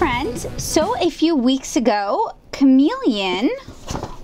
friends, so a few weeks ago, Chameleon,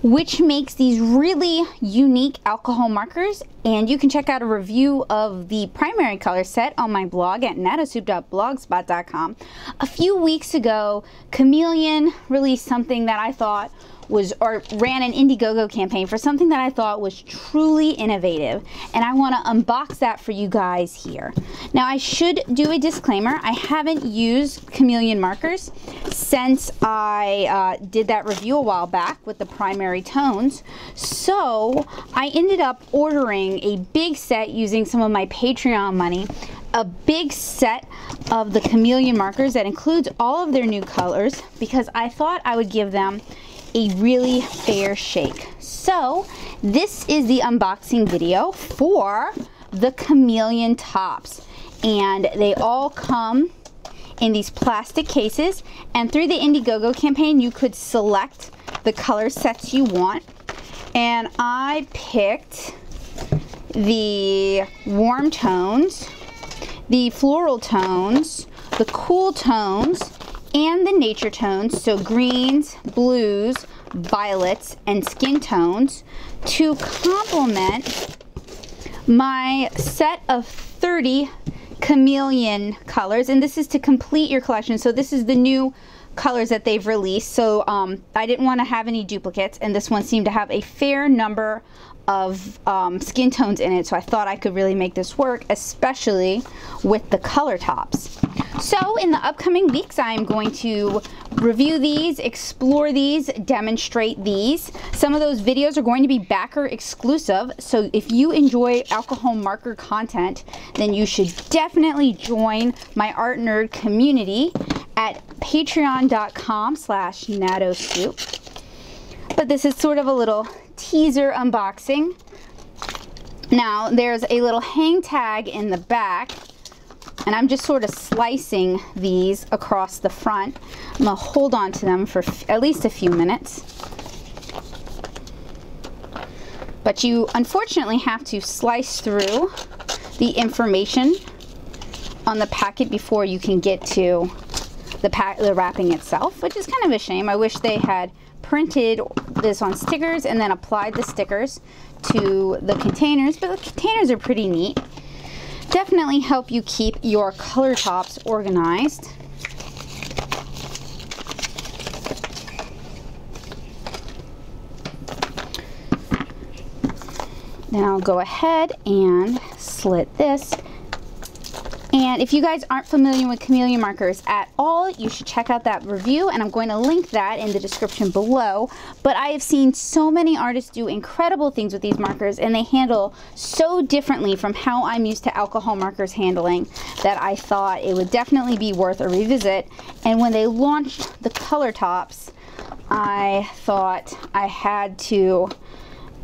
which makes these really unique alcohol markers, and you can check out a review of the primary color set on my blog at natasoup.blogspot.com. A few weeks ago, Chameleon released something that I thought was, or ran an Indiegogo campaign for something that I thought was truly innovative, and I want to unbox that for you guys here. Now, I should do a disclaimer. I haven't used Chameleon markers since I did that review a while back with the primary tones, so I ended up ordering a big set using some of my Patreon money, a big set of the Chameleon markers that includes all of their new colors, because I thought I would give them a really fair shake. So this is the unboxing video for the Chameleon tops, and they all come in these plastic cases, and through the Indiegogo campaign you could select the color sets you want, and I picked the warm tones, the floral tones, the cool tones, and the nature tones, so greens, blues, violets, and skin tones, to complement my set of 30 Chameleon colors, and this is to complete your collection. So this is the new colors that they've released, so I didn't want to have any duplicates, and this one seemed to have a fair number of skin tones in it, so I thought I could really make this work, especially with the color tops. So in the upcoming weeks, I'm going to review these, explore these, demonstrate these. Some of those videos are going to be backer exclusive, so if you enjoy alcohol marker content, then you should definitely join my Art Nerd community at patreon.com/natosoup. But this is sort of a little teaser unboxing. Now, there's a little hang tag in the back, and I'm just sort of slicing these across the front. I'm gonna hold on to them for at least a few minutes. But you unfortunately have to slice through the information on the packet before you can get to the wrapping itself, which is kind of a shame. I wish they had printed this on stickers and then applied the stickers to the containers, but the containers are pretty neat. Definitely help you keep your color tops organized. Then I'll go ahead and slit this. And if you guys aren't familiar with Chameleon markers at all, you should check out that review, and I'm going to link that in the description below. But I have seen so many artists do incredible things with these markers, and they handle so differently from how I'm used to alcohol markers handling that I thought it would definitely be worth a revisit. And when they launched the color tops, I thought I had to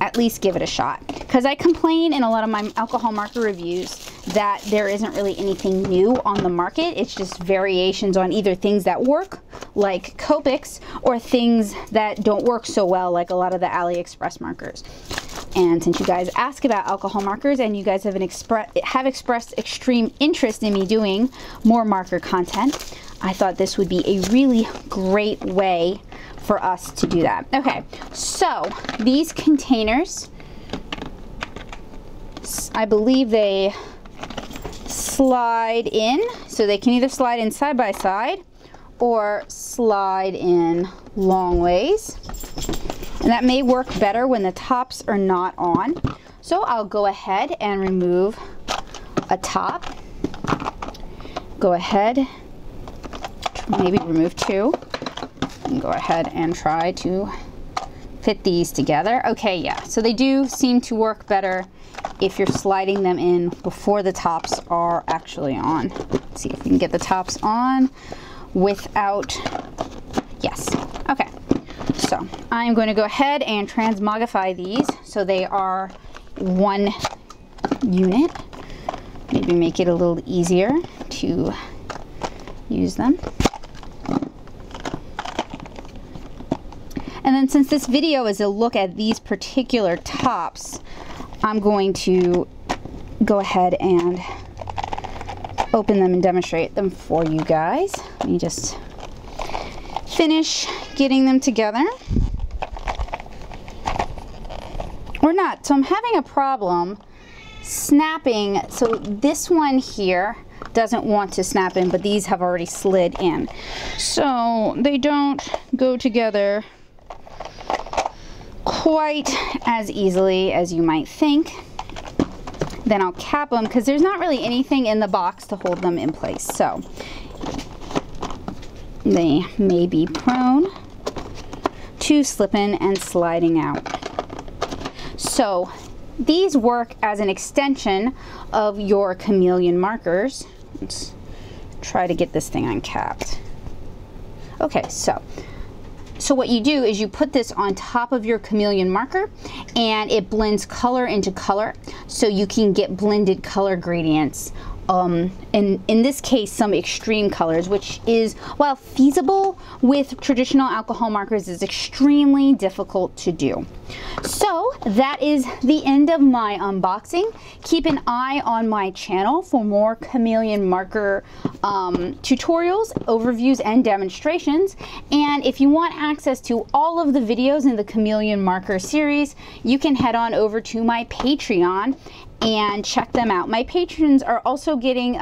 at least give it a shot, because I complain in a lot of my alcohol marker reviews that there isn't really anything new on the market. It's just variations on either things that work, like Copics, or things that don't work so well, like a lot of the AliExpress markers. And since you guys ask about alcohol markers, and you guys have expressed extreme interest in me doing more marker content, I thought this would be a really great way for us to do that. Okay, so these containers, I believe they slide in, so they can either slide in side by side or slide in long ways, and that may work better when the tops are not on. So I'll go ahead and remove a top, go ahead, maybe remove two, and go ahead and try to fit these together. Okay, yeah, so they do seem to work better if you're sliding them in before the tops are actually on. Let's see if we can get the tops on without, yes, okay. So I'm going to go ahead and transmogify these so they are one unit. Maybe make it a little easier to use them. And then, since this video is a look at these particular tops, I'm going to go ahead and open them and demonstrate them for you guys. Let me just finish getting them together. Or not. So I'm having a problem snapping. So this one here doesn't want to snap in, but these have already slid in. So they don't go together quite as easily as you might think. Then I'll cap them because there's not really anything in the box to hold them in place. So they may be prone to slipping and sliding out. So these work as an extension of your chameleon markers. Let's try to get this thing uncapped. Okay, so what you do is you put this on top of your chameleon marker and it blends color into color, so you can get blended color gradients. In this case, some extreme colors, which is, while feasible with traditional alcohol markers, is extremely difficult to do. So that is the end of my unboxing. Keep an eye on my channel for more chameleon marker tutorials, overviews, and demonstrations. And if you want access to all of the videos in the chameleon marker series, you can head on over to my Patreon and check them out. My patrons are also getting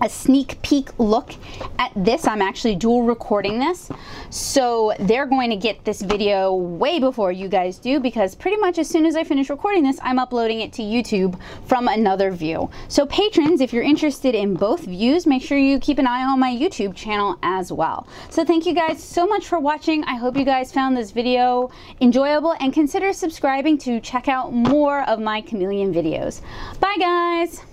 a sneak peek look at this. I'm actually dual recording this, so they're going to get this video way before you guys do, because pretty much as soon as I finish recording this, I'm uploading it to YouTube from another view. So patrons, if you're interested in both views, make sure you keep an eye on my YouTube channel as well. So thank you guys so much for watching. I hope you guys found this video enjoyable, and consider subscribing to check out more of my chameleon videos. Bye guys!